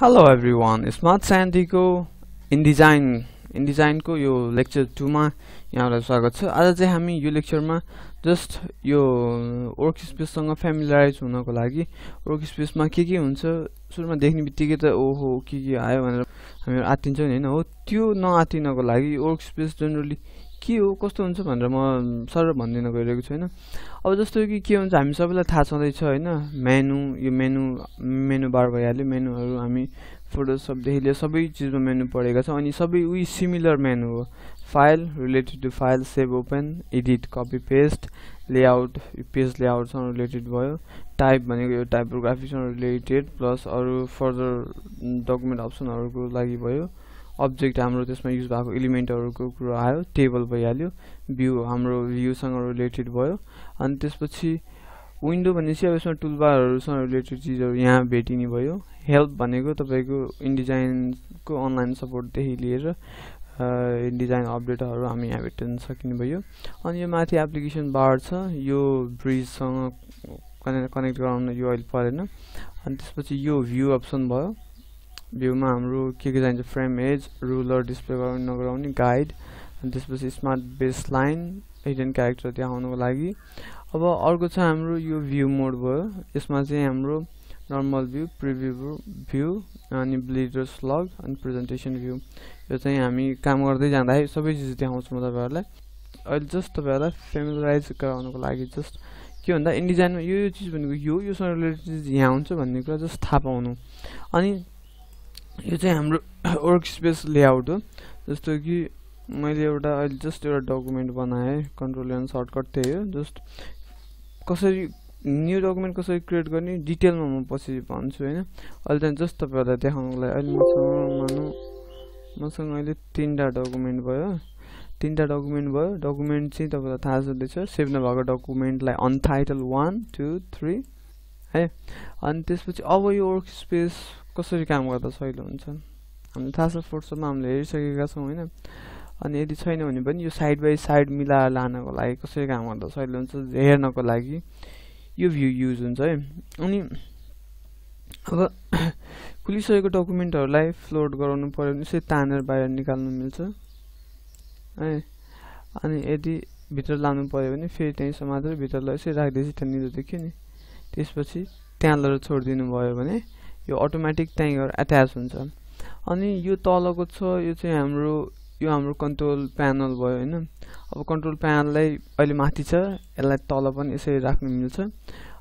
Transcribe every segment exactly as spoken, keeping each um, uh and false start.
Hello everyone, Smart Santiago InDesign InDesign को यो lecture two मा यहाँहरुलाई स्वागत छ। आज चाहिँ हामी यो लेक्चरमा जस्ट यो वर्कस्पेस सँग फ्यामिलियराइज हुनको लागि वर्कस्पेसमा के के हुन्छ सुरुमा देख्नेबित्तिकै त ओहो के के आयो भनेर हामी आतिन्छ नि हैन, हो त्यो नआतिनको लागि वर्कस्पेस जनरली के हो कस्तो हुन्छ भनेर म सर भन्दिन गइरहेको छु हैन। अब जस्तो कि के हुन्छ हामी सबैलाई थाहा छँदै छ हैन, मेनु यो मेनु मेनु बार भइहाल्यो। मेनुहरु हामी फोटोशप देखि लिएर सबै चीजमा मेनु पढेका छौं अनि सबै उही सिमिलर मेनु हो। File related to file, save open, edit, copy paste, layout page layout सँग रिलेटेड भयो। टाइप भनेको यो टाइपोग्राफी सँग रिलेटेड प्लस अरु फर्दर डकुमेन्ट अप्सनहरुको लागि भयो। अब्जेक्ट हाम्रो त्यसमा युज भएको एलिमेन्टहरुको कुरा आयो। टेबल भइहाल्यो। भ्यू हाम्रो भ्यू सँग रिलेटेड भयो। अनि त्यसपछि विन्डो भनेपछि अब यसमा टूलबारहरु सँग रिलेटेड चीजहरु यहाँ भेटिनी भयो। हेल्प भनेको तपाईको इनडिजाइनको अनलाइन सपोर्ट देखि लिएर इनडिजाइन अपडेटहरु हामी यहाँ भेट्न सकिने भयो। अनि यो माथि एप्लिकेसन बार छ, यो ब्रिज सँग कनेक्ट गराउन यो अहिले परेन। अनि त्यसपछि यो भ्यू अप्सन भयो। भ्यूमा हाम्रो के के चाहिन्छ फ्रेम एज, रुलर डिस्प्ले गर्न नगराउने, गाइड अनि त्यसपछि स्मार्ट बेसलाइन हिडन क्यारेक्टर त्यहाँ आउनको लागि। अब अर्को छ हाम्रो यो भ्यू मोड भयो। यसमा चाहिँ हाम्रो नर्मल भ्यू, प्रिभ्यू भ्यू अनि ब्लिडर स्लग अनि प्रेजेन्टेसन भ्यू। यो चाहिँ हामी काम गर्दै जाँदाखेरि सबै चीज देखाउँछु म तपाईहरुलाई। अहिले जस्ट तपाईहरुलाई फ्यामिलियराइज गराउनको लागि जस्ट के भन्दा इनडिजाइनमा यो यो चीज भनेको यो यो सँग रिलेटेड यहाँ हुन्छ भन्ने कुरा जस्ट थाहा पाउनु। अनि यो चाहिँ हाम्रो वर्कस्पेस लेआउट हो। जस्तो कि मैले एउटा अहिले जस्ट एउटा डकुमेन्ट बनाए, कन्ट्रोल एन्ड सर्टकट त्यही हो। जस्ट कसरी न्यू डकुमेन्ट कसरी क्रिएट गर्ने डिटेलमा म पछि भन्छु हैन। अहिले चाहिँ जस्ट तपाईहरुलाई देखाउनको लागि अहिले मसँग मानु मसँग अहिले तीनटा डकुमेन्ट भयो। तीनटा डकुमेन्ट भयो। डकुमेन्ट चाहिँ तपाईहरुलाई थाहा छँदैछ सेभ नभएको डकुमेन्टलाई अनटाइटल one two three है। अनि त्यसपछि अब यो वर्कस्पेस कसरी काम गर्दा सजिलो हुन्छ हामीले थाहा छ, फोटोशपमा हामीले हेरिसकेका छौं हैन। अनि यदि छैन भने पनि यो साइड बाइ साइड मिलाएर लानको लागि कसरी काम गर्दा सजिलो हुन्छ हेर्नको लागि यो भ्यू युज हुन्छ है। अनि अब खुलिसकेको डकुमेन्टहरुलाई फ्लोट गराउनु पर्यो भने यसरी तानेर बाहिर निकाल्नु मिल्छ है। अनि यदि भित्र लानु पर्यो भने फेरि त्यही समातेर भित्र यसरी राख्दैछ त्यहाँनिर देखियो नि, त्यसपछि त्यहाँ लगेर छोडिदिनु भयो भने यो अटोमेटिक टाइगर अट्याच हुन्छ। अनि यो तलको छ यो चाहिँ हाम्रो यो हाम्रो कन्ट्रोल प्यानल भयो हैन। अब कन्ट्रोल प्यानललाई अहिले माथि छ यसलाई तल पनि यसरी राख्नु मिल्छ।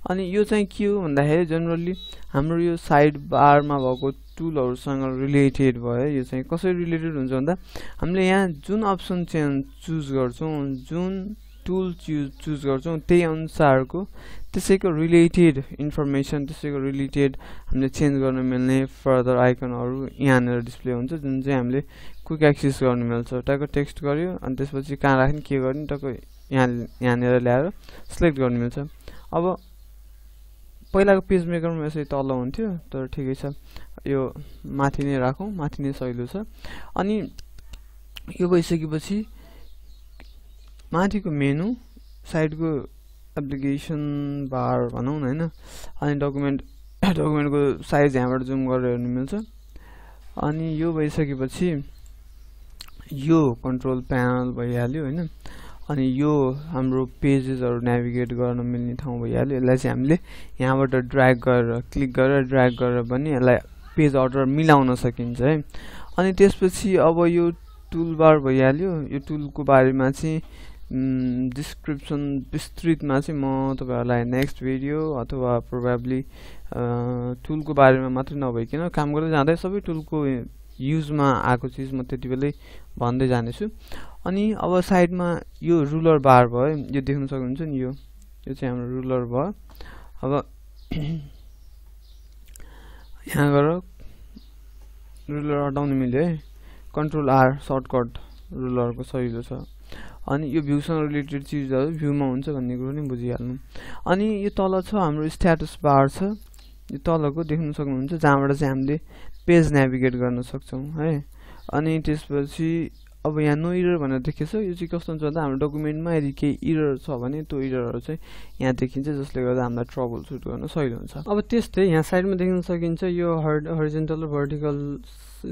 अनि यो चाहिँ के हो भन्दाखेरि जनरली हाम्रो यो साइड बारमा भएको टुलहरुसँग रिलेटेड भयो। यो चाहिँ कसरी रिलेटेड हुन्छ भन्दा हामीले यहाँ जुन अप्सन चाहिँ चुज गर्छौं जुन टुल चुज चुज गर्छौं त्यही अनुसारको त्यसैको रिलेटेड इन्फर्मेसन त्यसैको रिलेटेड हामीले चेन्ज गर्न मिल्ने फर्दर आइकनहरु यहाँनेर डिस्प्ले हुन्छ जुन चाहिँ हामीले क्विक एक्सेस गर्न मिल्छ। टक्क टेक्स्ट गर्यो अनि त्यसपछि कहाँ राख्ने के गर्ने टक्क यहाँ यहाँनेर ल्याएर सिलेक्ट गर्न मिल्छ। अब पहिलाको पेज मेकरमा यसरी तल हुन्थ्यो तर ठिकै छ यो माथि नै राखौं, माथि नै सजिलो छ। अनि यो भइसकेपछि माथिको मेनु साइडको एप्लिकेसन बार भनौं न हैन। अनि डकुमेन्ट डकुमेन्टको साइज यहाँबाट जुम गरेर हेर्न मिल्छ। अनि यो भइसकेपछि यो कन्ट्रोल प्यानल भइहाल्यो हैन। अनि यो हाम्रो पेजेसहरु नेभिगेट गर्न मिल्ने ठाउँ भइहाल्यो। यसलाई चाहिँ हामीले यहाँबाट ड्र्याग गरेर क्लिक गरेर ड्र्याग गरेर पनि यसलाई पेज अर्डर मिलाउन सकिन्छ है। अनि त्यसपछि अब यो टुलबार भइहाल्यो। यो टुलको बारेमा चाहिँ डिस्क्रिप्सन विस्तृतमा चाहिँ म तपाईहरुलाई नेक्स्ट भिडियो अथवा प्रोबेबली टुलको बारेमा मात्र नभइकन काम गर्दै जाँदै सबै टुलको युजमा आएको चीज म त्यतिबेलै भन्दै जानेछु। अनि अब साइडमा यो रुलर बार भयो यो देख्न सक्नुहुन्छ नि, यो यो चाहिँ हाम्रो रुलर भयो। अब यहाँ गएर रुलर हटाउन मिल्यो है, कन्ट्रोल आर सर्टकट रुलरको सजिलो छ। अनि यो भ्यू सँग रिलेटेड चीजहरु भ्यूमा हुन्छ भन्ने कुरा नि बुझिहाल्नु। अनि यो तल छ हाम्रो स्ट्याटस बार छ। यो तलको देख्न सक्नुहुन्छ जहाँबाट चाहिँ हामीले पेज नेभिगेट गर्न सक्छौं है। अनि त्यसपछि अब यहाँ नो एरर भनेर देखिन्छ यो चाहिँ कस्तो हुन्छ भन्दा हाम्रो डकुमेन्टमा यदि केही एरर छ भने त्यो एररहरु चाहिँ यहाँ देखिन्छ जसले गर्दा हामीलाई ट्रबल सुट गर्न सजिलो हुन्छ। अब त्यस्तै यहाँ साइडमा देख्न सकिन्छ यो हरिजन्टल र भर्टिकल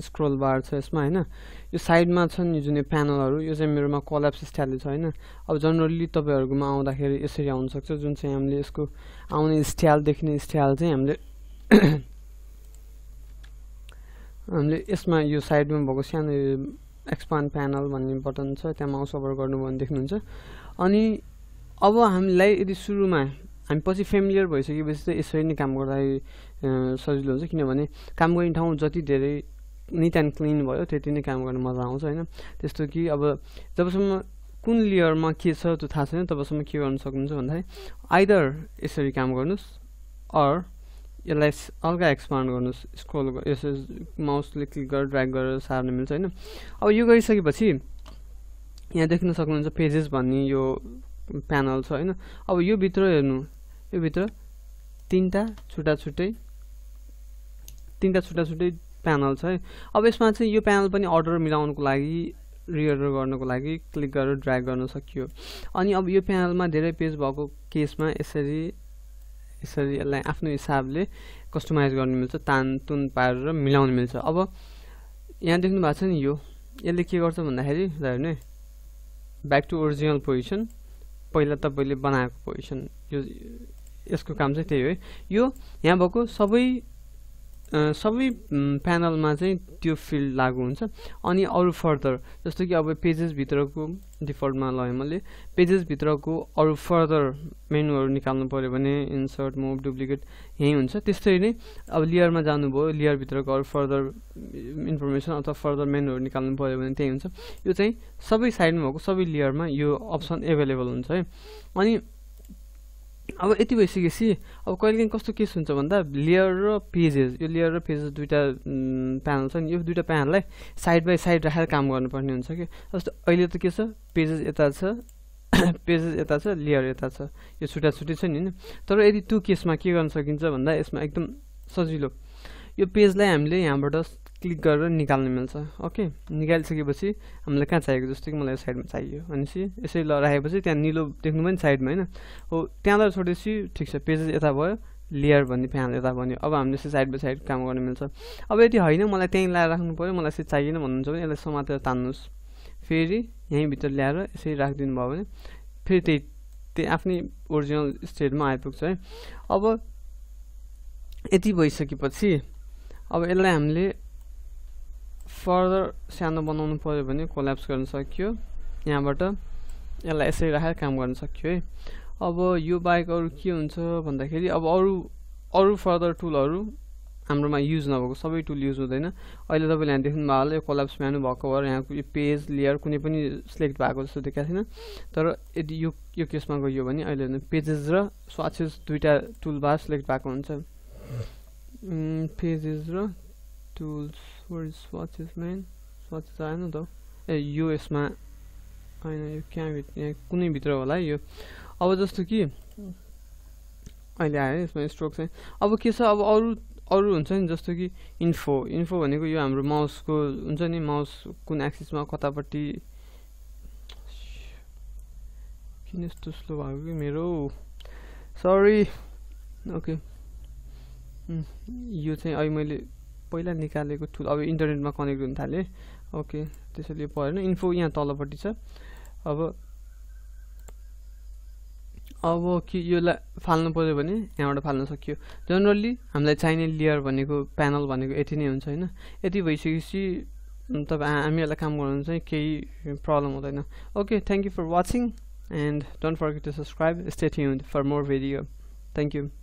स्क्रल बार छ यसमा हैन यो साइडमा छन् यो जुन प्यानलहरु यो चाहिँ मेरोमा कोल्याप्स स्टाइलले छ हैन। अब जनरली तपाईहरुकोमा आउँदाखेरि यसरी आउन सक्छ जुन चाहिँ हामीले यसको आउने स्टाइल देख्ने स्टाइल चाहिँ हामीले हामीले यसमा यो साइडमा भएको सानो एक्सपान्ड प्यानल भन्ने बटन छ त्यहाँ माउस ओभर गर्नु भने देख्नुहुन्छ। अनि अब हामीलाई यदि सुरुमा हामी पछि फेमिलियर भइसकेपछि चाहिँ यसरी नै काम गर्दा सजिलो हुन्छ किनभने काम गर्ने ठाउँ जति धेरै निट एन्ड क्लिन भयो त्यति नै काम गर्न मजा आउँछ हैन। त्यस्तो कि अब जबसम्म कुन लेयरमा के छ त्यो थाहा छैन तबसम्म के गर्न सक्नुहुन्छ भन्दाखेरि आइदर यसरी काम गर्नुस् अर यसलाई अलगा एक्सपान्ड गर्नुस् स्क्रल यसो माउसले क्लिक गरेर ड्र्याग गरेर सार्न मिल्छ हैन। अब यो गरिसकेपछि यहाँ देख्न सक्नुहुन्छ पेजेस भन्ने यो प्यानल छ हैन। अब यो भित्र हेर्नु यो भित्र तीनटा छुटा छुटै तीनटा छुटा छुटै प्यानल छ है। अब यसमा चाहिँ यो प्यानल पनि अर्डर मिलाउनको लागि रिअर्डर गर्नको लागि क्लिक गरेर ड्र्याग गर्न सकियो। अनि अब यो प्यानलमा धेरै पेज भएको केसमा यसरी यसरी यसलाई आफ्नो हिसाबले कस्टमाइज गर्न मिल्छ तानतुन पारेर मिलाउन मिल्छ। अब यहाँ देख्नु भएको छ नि यो यसले के गर्छ भन्दाखेरि हेर्नु है ब्याक टु ओरिजिनल पोजिसन पहिला तपाईले बनाएको पोजिसन यो यसको काम चाहिँ त्यही हो है। यो यहाँ भएको सबै सबै प्यानलमा चाहिँ त्यो फिल्ड लागु हुन्छ। अनि अरू फर्दर जस्तो कि अब पेजेस भित्रको डिफल्टमा लएँ मैले पेजेस भित्रको अरू फर्दर मेनुहरू निकाल्नु पर्यो भने इन्सर्ट मुभ डुप्लिकेट यही हुन्छ। त्यस्तै नै अब लेयरमा जानुभयो लेयर भित्रको अरू फर्दर इन्फर्मेसन अथवा फर्दर मेनुहरू निकाल्नु पर्यो भने त्यही हुन्छ। यो चाहिँ सबै साइडमा भएको सबै लेयरमा यो अप्सन एभाइलेबल हुन्छ है। अनि अब यति भइसकेपछि अब कहिलेकाहीँ कस्तो केस हुन्छ भन्दा लेयर र पेजेस यो लेयर र पेजेस दुईटा प्यानल छ नि यो दुईटा प्यानललाई साइड बाई साइड राखेर काम गर्नुपर्ने हुन्छ कि जस्तो अहिले त के छ पेजेस यता छ पेजेस यता छ लेयर यता छ यो छुट्टा छुट्टी छ नि हैन। तर यदि त्यो केसमा के गर्न सकिन्छ भन्दा यसमा एकदम सजिलो यो पेजलाई हामीले यहाँबाट क्लिक गरेर निकाल्न मिल्छ। ओके निकालिसकेपछि हामीलाई कहाँ चाहिएको जस्तो कि मलाई साइडमा चाहियो भनेपछि यसरी ल राखेपछि त्यहाँ निलो देख्नु पनि साइडमा हैन हो त्यहाँबाट छोडेपछि ठीक छ पेजेस यता भयो लेयर भन्ने प्यानल यता भन्यो। अब हामीले यसरी साइड बाई साइड काम गर्न मिल्छ। अब यदि होइन मलाई त्यहीँ ल्याएर राख्नु पर्यो मलाई यसरी चाहिएन भन्नुहुन्छ भने यसलाई समातेर तान्नुहोस् फेरि यहीँभित्र ल्याएर यसरी राखिदिनु भयो भने फेरि त्यही त्यही आफ्नै ओरिजिनल स्टेटमा आइपुग्छ है। अब यति भइसकेपछि अब यसलाई हामीले फर्दर सानो बनाउनु पर्यो भने कोल्याप्स गर्न सकियो यहाँबाट यसलाई यसरी राखेर काम गर्न सकियो है। अब यो बाहेक अरू के हुन्छ भन्दाखेरि अब अरू अरू फर्दर टुलहरू हाम्रोमा युज नभएको सबै टुल युज हुँदैन। अहिले तपाईँले यहाँ देख्नु भएको होला यो कोल्याप्स मेनु भएको भएर यहाँको यो पेज लेयर कुनै पनि सिलेक्ट भएको जस्तो देखाएको छैन। तर यदि यो यो केसमा गयो भने अहिले हेर्नु पेजेस र स्वाचेस दुईटा टुल बार सिलेक्ट भएको हुन्छ पेजेस र टुल्स स्वाचेस मेन स्वाचेस आएन त ए यो यसमा होइन यो कहाँ यहाँ कुनै भित्र होला यो। अब जस्तो कि अहिले आयो यसमा स्ट्रोक चाहिँ अब के छ अब अरू अरू हुन्छ नि जस्तो कि इन्फो इन्फो भनेको यो हाम्रो माउसको हुन्छ नि माउस कुन एक्सिसमा कतापट्टि किन यस्तो स्लो भएको कि मेरो सरी। ओके यो चाहिँ अहिले मैले पहिला निकालेको टुल अब इन्टरनेटमा कनेक्ट हुन थाले। ओके त्यसैले यो परेन इन्फो यहाँ तलपट्टि छ। अब अब कि योलाई फाल्नु पर्यो भने यहाँबाट फाल्न सकियो। जनरली हामीलाई चाहिने लेयर भनेको प्यानल भनेको यति नै हुन्छ हैन। यति भइसकेपछि तपाईँ हामीहरूलाई काम गर्नु चाहिँ केही प्रब्लम हुँदैन। Okay thank you for watching and don't forget to subscribe stay tuned for more video. Thank you.